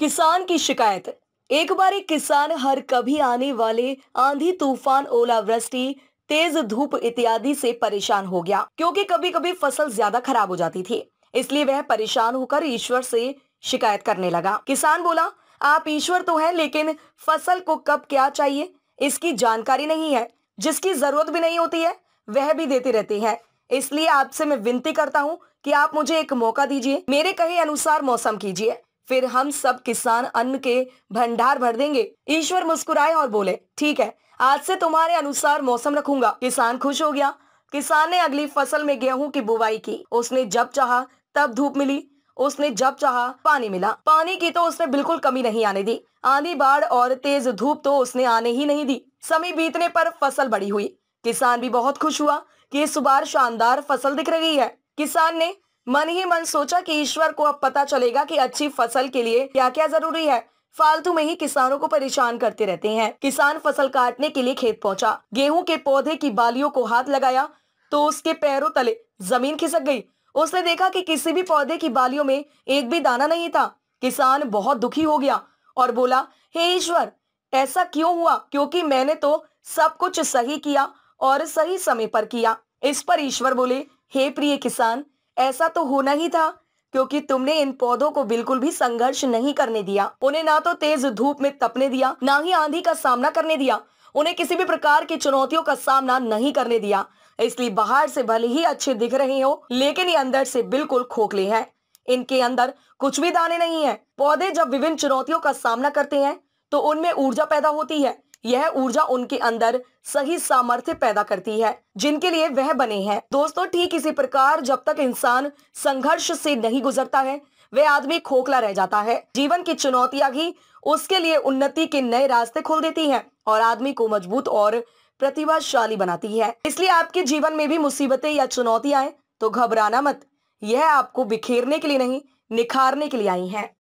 किसान की शिकायत। एक बार एक किसान हर कभी आने वाले आंधी तूफान, ओलावृष्टि, तेज धूप इत्यादि से परेशान हो गया, क्योंकि कभी कभी फसल ज्यादा खराब हो जाती थी। इसलिए वह परेशान होकर ईश्वर से शिकायत करने लगा। किसान बोला, आप ईश्वर तो हैं, लेकिन फसल को कब क्या चाहिए इसकी जानकारी नहीं है। जिसकी जरूरत भी नहीं होती है वह भी देते रहते हैं। इसलिए आपसे मैं विनती करता हूँ कि आप मुझे एक मौका दीजिए, मेरे कहे अनुसार मौसम कीजिए, फिर हम सब किसान अन्न के भंडार भर देंगे। ईश्वर मुस्कुराए और बोले, ठीक है, आज से तुम्हारे अनुसार मौसम रखूंगा। किसान खुश हो गया। किसान ने अगली फसल में गेहूं की बुवाई की। उसने जब चाहा तब धूप मिली, उसने जब चाहा पानी मिला। पानी की तो उसने बिल्कुल कमी नहीं आने दी। आंधी, बाढ़ और तेज धूप तो उसने आने ही नहीं दी। समय बीतने पर फसल बड़ी हुई। किसान भी बहुत खुश हुआ कि इस बार शानदार फसल दिख रही है। किसान ने मन ही मन सोचा कि ईश्वर को अब पता चलेगा कि अच्छी फसल के लिए क्या क्या जरूरी है। फालतू में ही किसानों को परेशान करते रहते हैं। किसान फसल काटने के लिए खेत पहुंचा। गेहूं के पौधे की बालियों को हाथ लगाया तो उसके पैरों तले जमीन खिसक गई। उसने देखा कि किसी भी पौधे की बालियों में एक भी दाना नहीं था। किसान बहुत दुखी हो गया और बोला, हे ईश्वर, ऐसा क्यों हुआ? क्योंकि मैंने तो सब कुछ सही किया और सही समय पर किया। इस पर ईश्वर बोले, हे प्रिय किसान, ऐसा तो होना ही था, क्योंकि तुमने इन पौधों को बिल्कुल भी संघर्ष नहीं करने दिया। उन्हें ना तो तेज धूप में तपने दिया, ना ही आंधी का सामना करने दिया। उन्हें किसी भी प्रकार की चुनौतियों का सामना नहीं करने दिया। इसलिए बाहर से भले ही अच्छे दिख रहे हो, लेकिन ये अंदर से बिल्कुल खोखले हैं। इनके अंदर कुछ भी दाने नहीं है। पौधे जब विभिन्न चुनौतियों का सामना करते हैं तो उनमें ऊर्जा पैदा होती है। यह ऊर्जा उनके अंदर सही सामर्थ्य पैदा करती है जिनके लिए वह बने हैं। दोस्तों, ठीक इसी प्रकार जब तक इंसान संघर्ष से नहीं गुजरता है वह आदमी खोखला रह जाता है। जीवन की चुनौतियां ही उसके लिए उन्नति के नए रास्ते खोल देती हैं और आदमी को मजबूत और प्रतिभाशाली बनाती है। इसलिए आपके जीवन में भी मुसीबतें या चुनौतियां आए तो घबराना मत, यह आपको बिखेरने के लिए नहीं, निखारने के लिए आई हैं।